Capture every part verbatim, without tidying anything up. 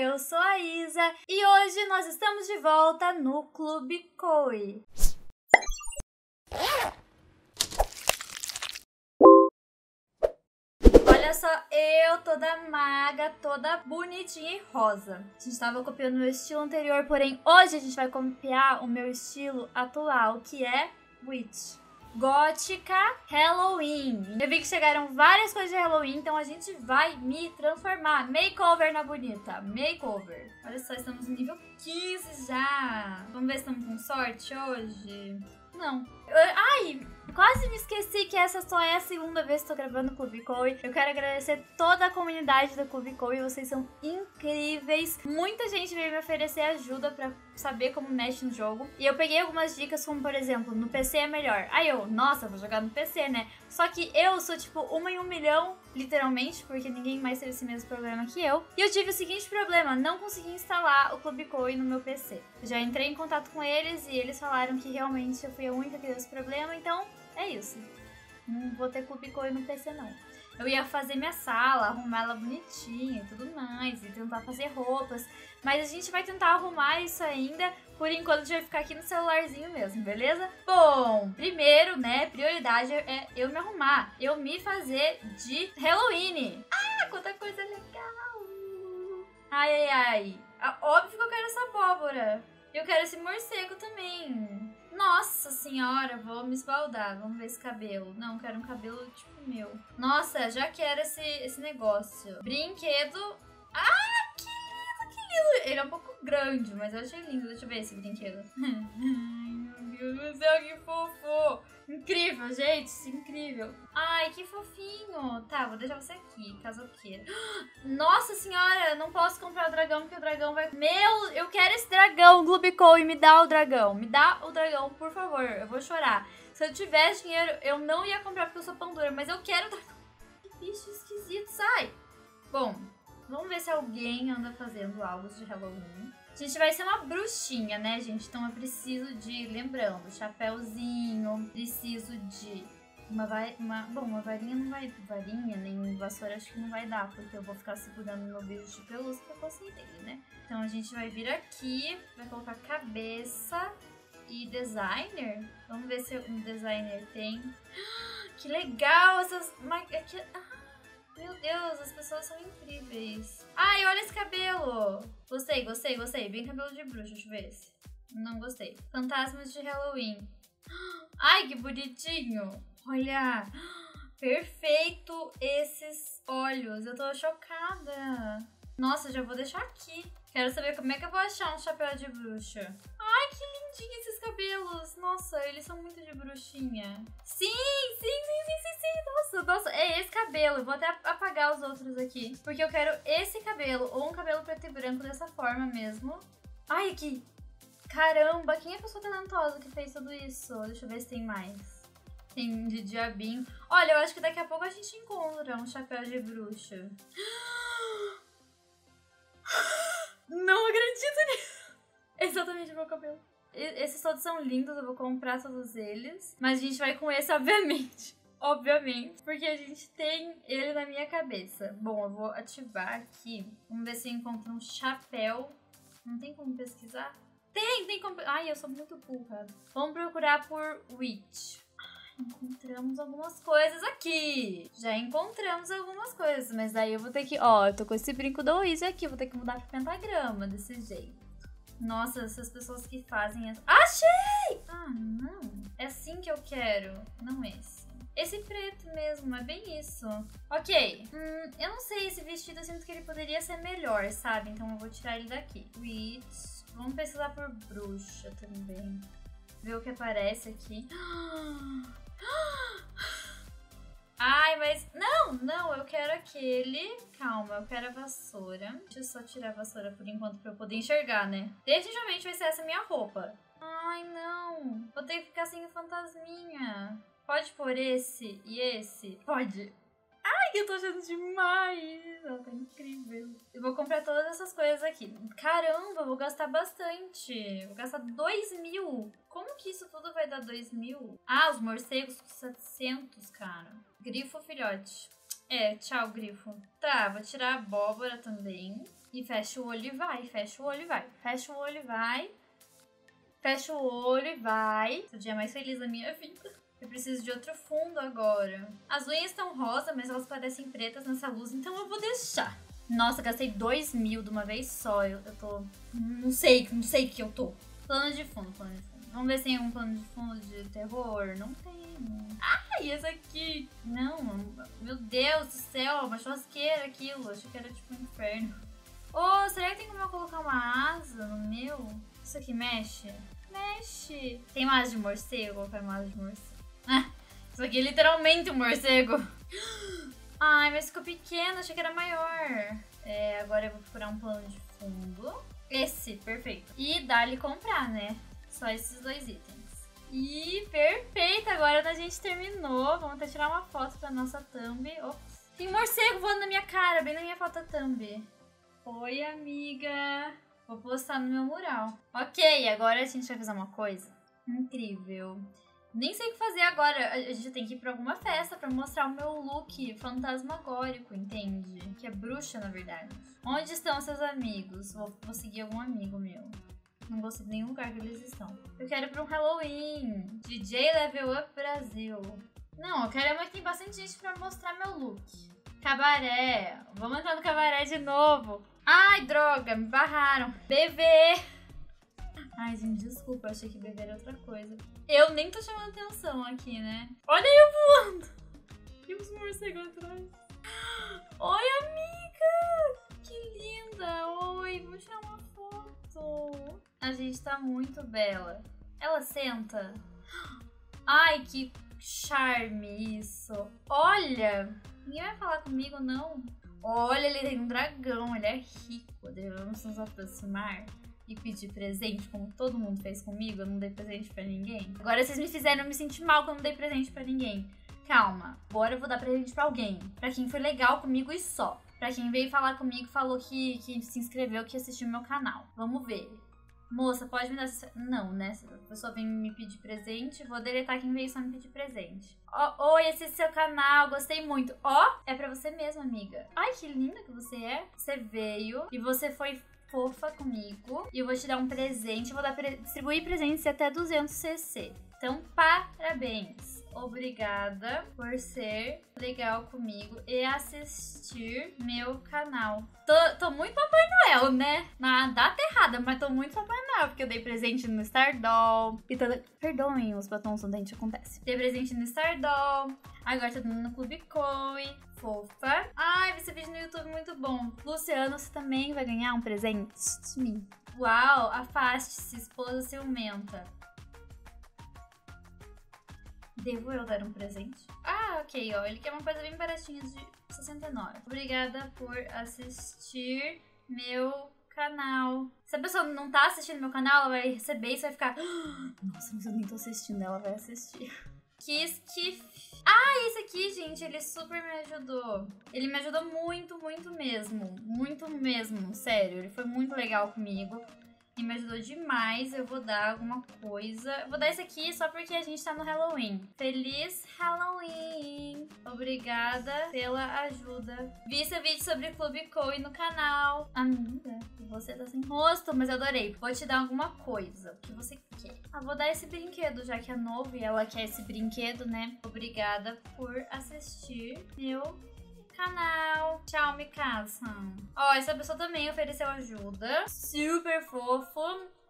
eu sou a Isa e hoje nós estamos de volta no Club Cooee. Olha só, eu toda maga, toda bonitinha e rosa. A gente estava copiando o meu estilo anterior, porém hoje a gente vai copiar o meu estilo atual, que é Witch. Gótica Halloween. Eu vi que chegaram várias coisas de Halloween, então a gente vai me transformar. Makeover na bonita, makeover. Olha só, estamos no nível quinze já. Vamos ver se estamos com sorte hoje. Não. Eu, ai, quase me esqueci que essa só é a segunda vez que estou gravando o Club Cooee. Eu quero agradecer toda a comunidade do Club Cooee. Vocês são incríveis. Muita gente veio me oferecer ajuda pra saber como mexe no jogo. E eu peguei algumas dicas, como por exemplo, no P C é melhor. Aí eu, nossa, vou jogar no P C, né? Só que eu sou tipo uma em um milhão, literalmente, porque ninguém mais teve esse mesmo problema que eu. E eu tive o seguinte problema, não consegui instalar o Club Cooee no meu P C. Eu já entrei em contato com eles e eles falaram que realmente eu fui a única que deu esse problema, então é isso. Não vou ter Club Cooee no P C não. Eu ia fazer minha sala, arrumar ela bonitinha e tudo mais, e tentar fazer roupas, mas a gente vai tentar arrumar isso ainda. Por enquanto a gente vai ficar aqui no celularzinho mesmo, beleza? Bom, primeiro, né, prioridade é eu me arrumar, eu me fazer de Halloween. Ah, quanta coisa legal! Ai, ai, ai. Óbvio que eu quero essa abóbora. Eu quero esse morcego também. Nossa senhora, vou me esbaldar. Vamos ver esse cabelo. Não, quero um cabelo tipo meu. Nossa, já quero esse, esse negócio. Brinquedo. Ah, que lindo, que lindo. Ele é um pouco grande, mas eu achei lindo. Deixa eu ver esse brinquedo. Ai, meu Deus do céu, que fofo. Incrível, gente, incrível. Ai, que fofinho. Tá, vou deixar você aqui, caso eu queira. Nossa senhora, não posso comprar o dragão, porque o dragão vai... Meu, eu quero esse dragão, Club Cooee, me dá o dragão. Me dá o dragão, por favor, eu vou chorar. Se eu tivesse dinheiro, eu não ia comprar, porque eu sou pão dura, mas eu quero o dragão. Que bicho esquisito, sai. Bom, vamos ver se alguém anda fazendo algo de Halloween. A gente vai ser uma bruxinha, né, gente? Então eu preciso de, lembrando, chapéuzinho, preciso de uma varinha. Bom, uma varinha não vai. Varinha, nem vassoura acho que não vai dar, porque eu vou ficar segurando meu bicho de pelúcia pra conseguir dele, né? Então a gente vai vir aqui, vai colocar cabeça e designer. Vamos ver se um designer tem. Que legal! Essas. Meu Deus, as pessoas são incríveis. Ai, olha esse cabelo. Gostei, gostei, gostei. Bem cabelo de bruxa, deixa eu ver esse. Não gostei. Fantasmas de Halloween. Ai, que bonitinho. Olha, perfeito esses olhos. Eu tô chocada. Nossa, já vou deixar aqui. Quero saber como é que eu vou achar um chapéu de bruxa. Ai, que lindinho esses cabelos. Nossa, eles são muito de bruxinha. Sim, sim, sim, sim, sim, sim. Nossa, nossa, é esse cabelo. Eu vou até apagar os outros aqui, porque eu quero esse cabelo, ou um cabelo preto e branco dessa forma mesmo. Ai, aqui. Caramba, quem é a pessoa talentosa que fez tudo isso? Deixa eu ver se tem mais. Tem de diabinho. Olha, eu acho que daqui a pouco a gente encontra um chapéu de bruxa. Não acredito nisso. Exatamente o meu cabelo. Esses todos são lindos, eu vou comprar todos eles. Mas a gente vai com esse, obviamente. Obviamente. Porque a gente tem ele na minha cabeça. Bom, eu vou ativar aqui. Vamos ver se eu encontro um chapéu. Não tem como pesquisar? Tem, tem como... Ai, eu sou muito burra. Vamos procurar por Witch. Encontramos algumas coisas aqui. Já encontramos algumas coisas, mas daí eu vou ter que... Ó, eu tô com esse brinco da Oise aqui, eu vou ter que mudar pro pentagrama desse jeito. Nossa, essas pessoas que fazem... Essa... Achei! Ah, não. É assim que eu quero. Não esse. Esse preto mesmo, é bem isso. Ok. Hum, eu não sei, esse vestido eu sinto que ele poderia ser melhor, sabe? Então eu vou tirar ele daqui. Witch. Vamos pesquisar por bruxa também. Ver o que aparece aqui. Ai, mas... Não, não, eu quero aquele... Calma, eu quero a vassoura. Deixa eu só tirar a vassoura por enquanto pra eu poder enxergar, né? Definitivamente vai ser essa minha roupa. Ai, não. Vou ter que ficar sem o fantasminha. Pode pôr esse e esse? Pode. Ai, que eu tô achando demais. Ela tá incrível. Eu vou comprar todas essas coisas aqui. Caramba, eu vou gastar bastante. Vou gastar dois mil. Como que isso tudo vai dar dois mil? Ah, os morcegos com setecentos, cara. Grifo filhote. É, tchau, grifo. Tá, vou tirar a abóbora também. E fecha o olho e vai, fecha o olho e vai. Fecha o olho e vai. Fecha o olho e vai. Esse é o dia mais feliz da minha vida. Eu preciso de outro fundo agora. As unhas estão rosa, mas elas parecem pretas nessa luz, então eu vou deixar. Nossa, gastei dois mil de uma vez só. Eu, eu tô... Não sei, não sei o que eu tô. Plano de fundo, plano de fundo. Vamos ver se tem um plano de fundo de terror. Não tem. Ah, e essa aqui? Não, meu Deus do céu. Uma churrasqueira aquilo. Achei que era tipo um inferno. Oh, será que tem como eu colocar uma asa no meu? Isso aqui mexe? Mexe. Tem uma asa de morcego? Ou é uma asa de morcego? Ah, isso aqui é literalmente um morcego. Ai, mas ficou pequeno. Achei que era maior. É, agora eu vou procurar um plano de fundo. Esse, perfeito. E dá-lhe comprar, né? Só esses dois itens. E perfeito, agora a gente terminou. Vamos até tirar uma foto pra nossa thumb. Ops. Tem um morcego voando na minha cara, bem na minha foto thumb. Oi, amiga. Vou postar no meu mural. Ok, agora a gente vai fazer uma coisa incrível. Nem sei o que fazer agora. A gente tem que ir pra alguma festa pra mostrar o meu look fantasmagórico, entende? Que é bruxa, na verdade. Onde estão seus amigos? Vou, vou seguir algum amigo meu. Não gostei de nenhum lugar que eles estão. Eu quero ir pra um Halloween. D J Level Up Brasil. Não, eu quero uma que tem bastante gente pra mostrar meu look. Cabaré. Vamos entrar no cabaré de novo. Ai, droga, me barraram. Bebê. Ai, gente, desculpa, eu achei que beber era outra coisa. Eu nem tô chamando atenção aqui, né? Olha eu voando! E os morcegos atrás. Oi, amiga! Que linda! Oi, vou tirar uma foto. A gente tá muito bela. Ela senta. Ai, que charme isso. Olha! Ninguém vai falar comigo, não. Olha, ele tem um dragão, ele é rico. Devemos nos aproximar e pedir presente, como todo mundo fez comigo. Eu não dei presente pra ninguém. Agora vocês me fizeram me sentir mal que eu não dei presente pra ninguém. Calma, agora eu vou dar presente pra alguém. Pra quem foi legal comigo e só. Pra quem veio falar comigo e falou que, que se inscreveu, que assistiu meu canal. Vamos ver. Moça, pode me dar... Não, né? A pessoa vem me pedir presente. Vou deletar quem veio só me pedir presente. Oh, oi, esse é seu canal. Gostei muito. Ó, oh, é pra você mesma, amiga. Ai, que linda que você é. Você veio e você foi... fofa comigo, e eu vou te dar um presente. Eu vou dar pre distribuir presentes até duzentos C C. Então, parabéns. Obrigada por ser legal comigo e assistir meu canal. Tô, tô muito Papai Noel, né? Na data errada, mas tô muito Papai Noel, porque eu dei presente no Stardoll. E tô... Perdoem os batons onde a gente acontece. Dei presente no Stardoll. Agora tô dando no Club Cooee. Fofa. Ai, esse vídeo no YouTube muito bom. Luciano, você também vai ganhar um presente de mim. Uau, afaste-se, esposa ciumenta. Devo eu dar um presente? Ah, ok, ó. Ele quer uma coisa bem baratinha de sessenta e nove. Obrigada por assistir meu canal. Se a pessoa não tá assistindo meu canal, ela vai receber e vai ficar... Nossa, mas eu nem tô assistindo. Ela vai assistir. Quis que... Ah, esse aqui, gente, ele super me ajudou. Ele me ajudou muito, muito mesmo. Muito mesmo, sério. Ele foi muito legal comigo. E me ajudou demais. Eu vou dar alguma coisa. Vou dar esse aqui só porque a gente tá no Halloween. Feliz Halloween! Obrigada pela ajuda. Vi seu vídeo sobre Clube Cooee no canal. Amiga, você tá sem rosto, mas eu adorei. Vou te dar alguma coisa, o que você quer. Ah, vou dar esse brinquedo, já que é novo e ela quer esse brinquedo, né? Obrigada por assistir meu canal. Tchau, me caçam. Ó, essa pessoa também ofereceu ajuda. Super fofo.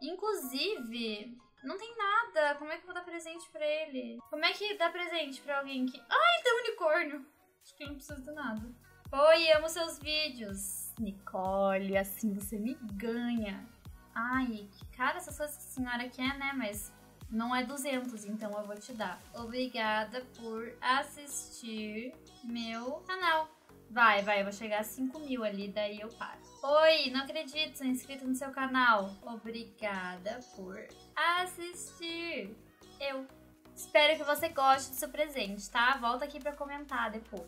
Inclusive, não tem nada. Como é que eu vou dar presente pra ele? Como é que dá presente pra alguém que... Ai, tem um unicórnio. Acho que ele não precisa de nada. Oi, amo seus vídeos. Nicole, assim você me ganha. Ai, que cara, essas coisas que a senhora quer, né? Mas... não é duzentos, então eu vou te dar. Obrigada por assistir meu canal. Vai, vai, eu vou chegar a cinco mil ali, daí eu paro. Oi, não acredito, sou inscrita no seu canal. Obrigada por assistir. Eu espero que você goste do seu presente, tá? Volta aqui pra comentar depois.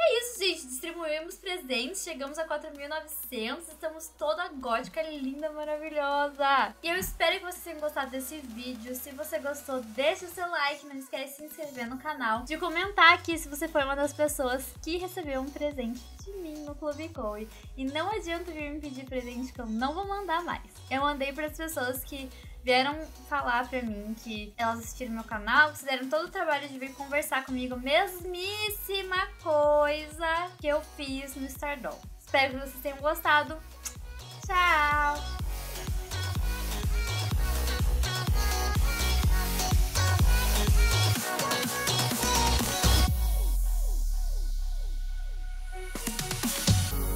É isso, gente. Distribuímos presentes, chegamos a quatro mil e novecentos, estamos toda gótica, linda, maravilhosa. E eu espero que vocês tenham gostado desse vídeo. Se você gostou, deixa o seu like, não esquece de se inscrever no canal, de comentar aqui se você foi uma das pessoas que recebeu um presente de mim no Club Cooee. E não adianta vir me pedir presente que eu não vou mandar mais. Eu mandei para as pessoas que vieram falar pra mim que elas assistiram meu canal, que fizeram todo o trabalho de vir conversar comigo, mesmíssima coisa que eu fiz no Stardoll. Espero que vocês tenham gostado. Tchau!